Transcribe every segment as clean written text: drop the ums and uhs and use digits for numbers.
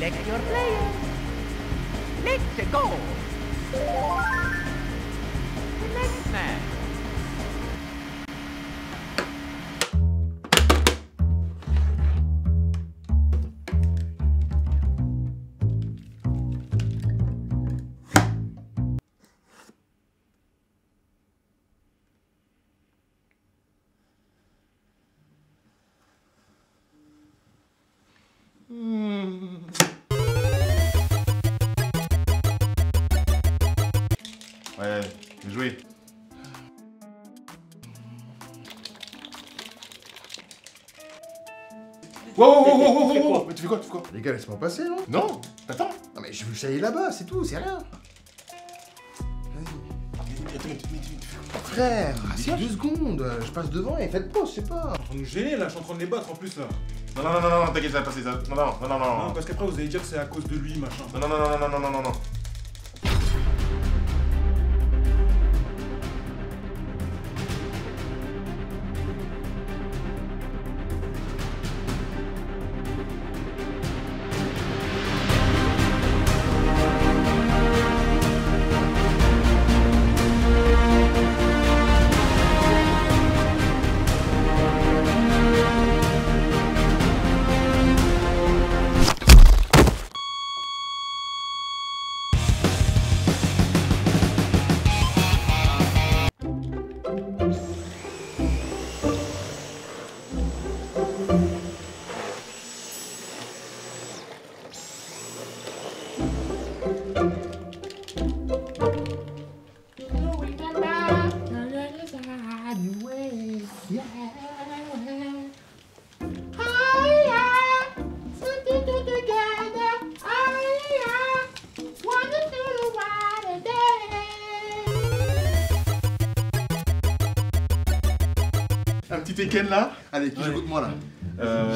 Select your player. Let's go. The next man. Ouais, bien joué. Wow. Mais tu fais quoi? Les gars, laisse-moi passer, non? Non, t'attends. Non mais je veux aller là-bas, c'est tout, c'est rien. Vas-y. Attends, frère, c'est 2 secondes, je passe devant et faites pause, je sais pas. Je suis en train de nous gêner là, je suis en train de les battre en plus là. Non, t'inquiète, ça va passer ça. Non. Non, parce qu'après vous allez dire que c'est à cause de lui, machin. Non. Un petit Tekken là? Allez, qui joue contre moi là?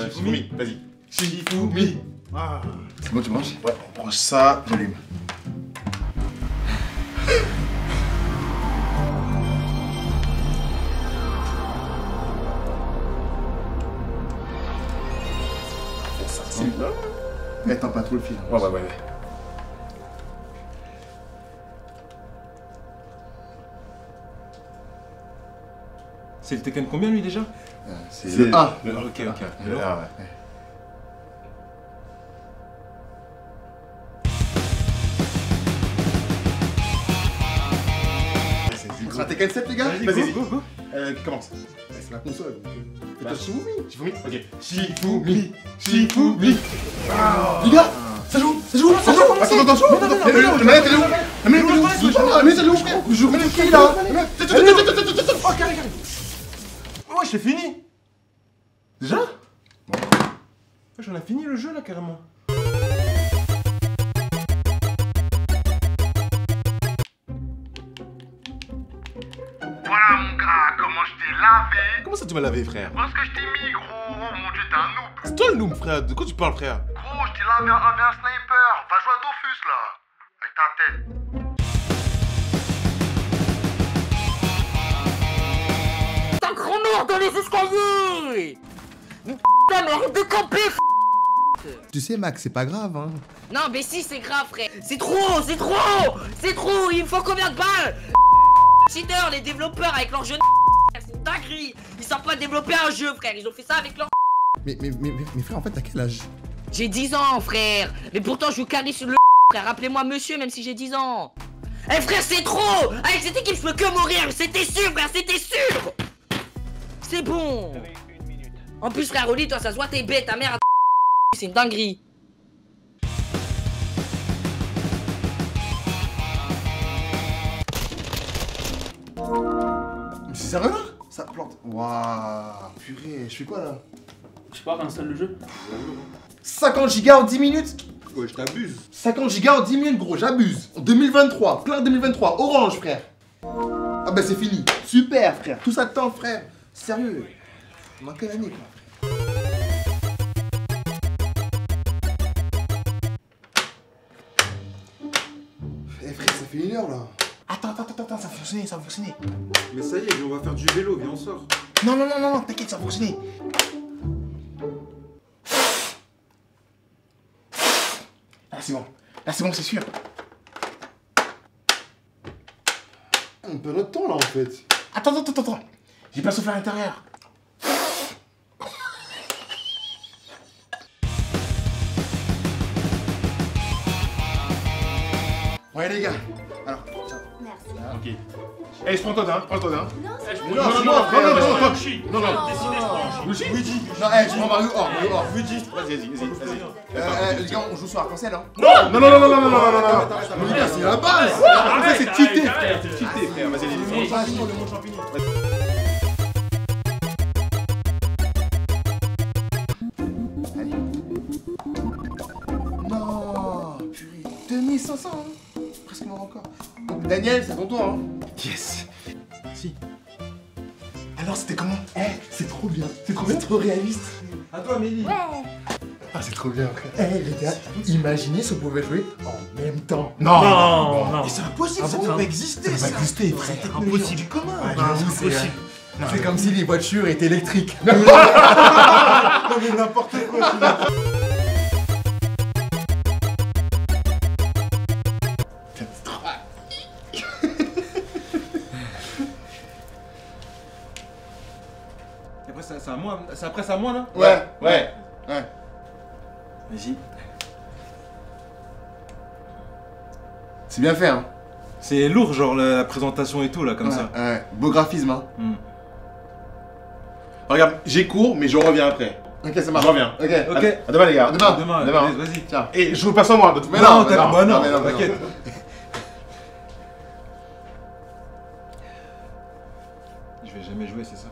Shigifumi, vas-y. Shigifumi. Ah. C'est bon, tu manges? Ouais, on prend ça, volume. Ça c'est là. Mais t'as pas trop le fil. Ouais. C'est le Tekken combien lui déjà? C'est le A. Le A. Ok. Le A, ouais. Ah, Tekken 7 les gars? Vas-y, go. Commence. C'est la console. Fais-toi Shifumi. Ok. Shifumi. Les gars, ça joue. Attends, c'est fini! Déjà? Bon. J'en ai fini le jeu là carrément. Voilà mon gars, comment je t'ai lavé! Comment ça tu m'as lavé frère? Parce que je t'ai mis gros, oh mon dieu t'es un noob! C'est toi le noob frère, de quoi tu parles frère? Gros, je t'ai lavé avec un sniper, va jouer à Dofus là! Avec ta tête! Dans les escaliers! Putain, mais arrête de camper, f***! Tu sais, Max, c'est pas grave, hein? Non, mais si, c'est grave, frère! C'est trop! Il me faut combien de balles? Cheater, les développeurs avec leur jeu de c'est une dinguerie! Ils savent pas développer un jeu, frère! Ils ont fait ça avec leur mais frère, en fait, t'as quel âge? J'ai 10 ans, frère! Mais pourtant, je vous calais sur le frère! Rappelez-moi monsieur, même si j'ai 10 ans! Eh, frère, c'est trop! Avec cette équipe, je peux que mourir! C'était sûr, frère, c'était sûr! C'est bon. En plus frère Oli, toi ça se voit t'es bête, ta mère a... C'est une dinguerie. Mais c'est sérieux là? Ça plante. Waouh. Purée, je fais quoi là? Je sais pas, réinstalle le jeu. 50 gigas en 10 minutes? Ouais, je t'abuse. 50 gigas en 10 minutes gros, j'abuse. En 2023, plein 2023, orange frère. Ah bah c'est fini. Super frère, tout ça de temps frère. Sérieux, on a quelle année quoi? Eh frère, ça fait 1 heure là. Attends, ça va fonctionner. Mais ça y est, on va faire du vélo, viens on sort. Non, t'inquiète, ça va fonctionner. c'est bon. Là, c'est bon, c'est sûr. On perd notre temps, là, en fait. Attends. J'ai pas soufflé à l'intérieur. Ouais, les gars. Alors, tiens. Merci. Ok. Eh, je prends ton dingue, Non, Luigi. Non, je prends Mario or, Luigi. Vas-y. Les gars, on joue sur arc-en-ciel, hein. Non. Les gars, c'est la base. En fait, c'est cheaté. Frère, vas-y. Le monde champignon. Allez. Non, purée. 2500, hein. Presque mon record. Daniel, c'est ton tour, hein. Yes. Si. Alors c'était comment? Eh, c'est trop bien, c'est trop réaliste. À toi, Amélie. Ouais. Ah, c'est trop bien, frère. Eh, les gars, imaginez si on pouvait jouer en même temps. Non. Mais c'est impossible, ça devrait exister. Ça va exister, frère. C'est impossible du commun. C'est comme si les voitures étaient électriques. Non, mais n'importe quoi. C'est après ça, moi là? Ouais. Vas-y. C'est bien fait, hein? C'est lourd, genre la présentation et tout là, comme ça. Ouais, beau graphisme, hein? Regarde, j'ai cours, mais je reviens après. Ok, ça marche. Je reviens. Ok. À demain, les gars. Demain. Vas-y, tiens. Et je vous passe en moi. Mais non, non, t'inquiète. Je vais jamais jouer, c'est ça?